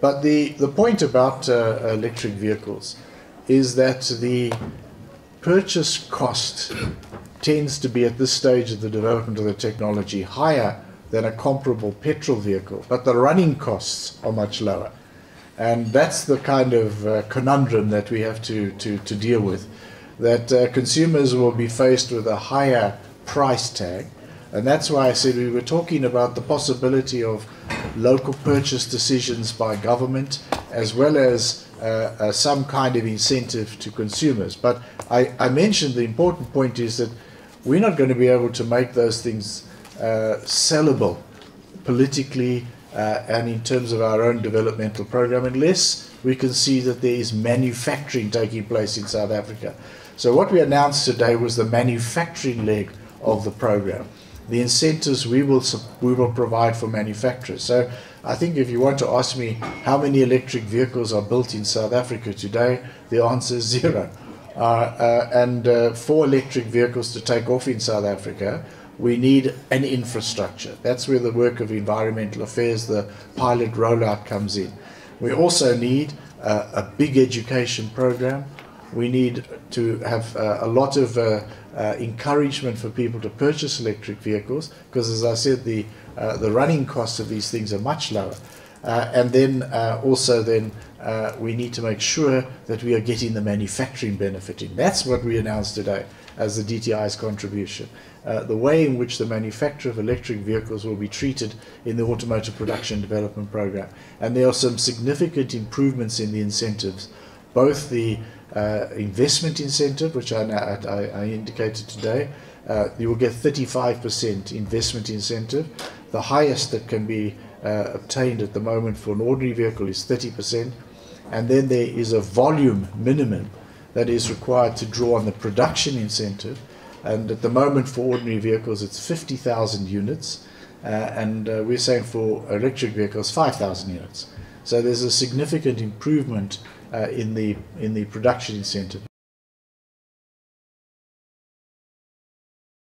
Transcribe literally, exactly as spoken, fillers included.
But the, the point about uh, electric vehicles is that the purchase cost tends to be at this stage of the development of the technology higher than a comparable petrol vehicle, but the running costs are much lower. And that's the kind of uh, conundrum that we have to, to, to deal with, that uh, consumers will be faced with a higher price tag. And that's why I said we were talking about the possibility of local purchase decisions by government, as well as uh, uh, some kind of incentive to consumers. But I, I mentioned the important point is that we're not going to be able to make those things uh, sellable politically uh, and in terms of our own developmental program unless we can see that there is manufacturing taking place in South Africa. So what we announced today was the manufacturing leg of the program. The incentives we will we will provide for manufacturers. So I think if you want to ask me how many electric vehicles are built in South Africa today, the answer is zero. Uh, uh, and uh, for electric vehicles to take off in South Africa, we need an infrastructure. That's where the work of environmental affairs, the pilot rollout, comes in. We also need uh, a big education program. We need to have uh, a lot of uh, uh, encouragement for people to purchase electric vehicles because, as I said, the uh, the running costs of these things are much lower. Uh, and then uh, also then uh, we need to make sure that we are getting the manufacturing benefit in. That's what we announced today as the D T I's contribution. Uh, the way in which the manufacture of electric vehicles will be treated in the Automotive Production Development Programme. And there are some significant improvements in the incentives, both the Uh, investment incentive, which I, I, I indicated today. Uh, you will get thirty-five percent investment incentive. The highest that can be uh, obtained at the moment for an ordinary vehicle is thirty percent. And then there is a volume minimum that is required to draw on the production incentive. And at the moment for ordinary vehicles it's fifty thousand units. Uh, and uh, we're saying for electric vehicles five thousand units. So there's a significant improvement Uh, in the in the production incentive.